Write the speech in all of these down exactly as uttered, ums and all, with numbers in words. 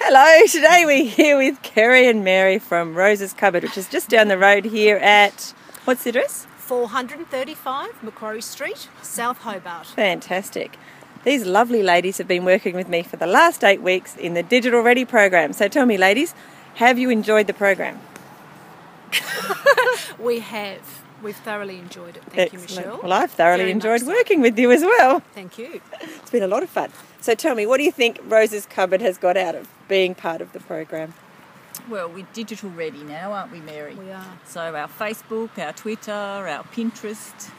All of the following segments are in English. Hello, today we're here with Kerry and Mary from Rose's Cupboard, which is just down the road here at, what's the address? four thirty-five Macquarie Street, South Hobart. Fantastic. These lovely ladies have been working with me for the last eight weeks in the Digital Ready program. So tell me, ladies, have you enjoyed the program? We have. We've thoroughly enjoyed it. Thank Excellent. you, Michelle. Well, I've thoroughly Very enjoyed working so. with you as well. Thank you. It's been a lot of fun. So tell me, what do you think Rose's Cupboard has got out of being part of the program? Well, we're digital ready now, aren't we, Mary? We are. So our Facebook, our Twitter, our Pinterest,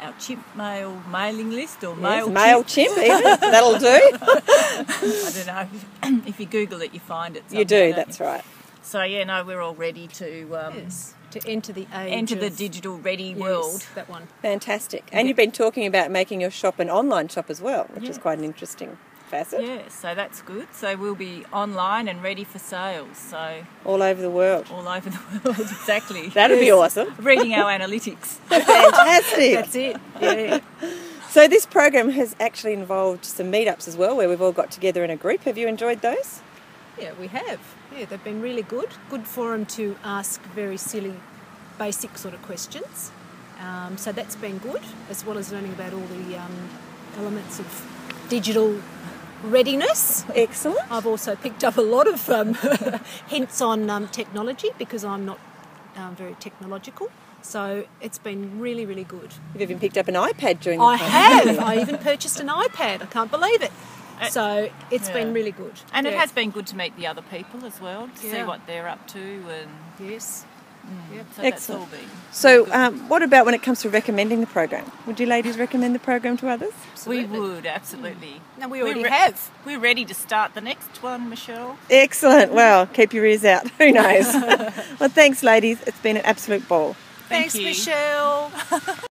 our Chimp mail mailing list or yes, MailChimp. MailChimp even, that'll do. I don't know. If you Google it, you find it. You do, that's right. So, yeah, no, we're all ready to... Um, yes. To enter the age Enter the digital ready yes, world. That one. Fantastic. And yeah. you've been talking about making your shop an online shop as well, which yeah. is quite an interesting facet. Yeah, so that's good. So we'll be online and ready for sales. So all over the world. All over the world, exactly. That'd yes. be awesome. Reading our analytics. Fantastic. That's it. Yeah. So this program has actually involved some meetups as well, where we've all got together in a group. Have you enjoyed those? Yeah, we have. Yeah, they've been really good. Good forum to ask very silly, basic sort of questions. Um, so that's been good, as well as learning about all the um, elements of digital readiness. Excellent. I've also picked up a lot of um, hints on um, technology because I'm not um, very technological. So it's been really, really good. You've even picked up an iPad during the I time. have. I even purchased an iPad. I can't believe it. So it's yeah. been really good. And yeah. it has been good to meet the other people as well, to yeah. see what they're up to. And yes. Mm. Yep. So Excellent. That's all been so um, what about when it comes to recommending the program? Would you ladies recommend the program to others? Absolutely. We would, absolutely. Mm. No, we already we're have. We're ready to start the next one, Michelle. Excellent. Well, keep your ears out. Who knows? Well, thanks, ladies. It's been an absolute ball. Thank thanks, you. Michelle.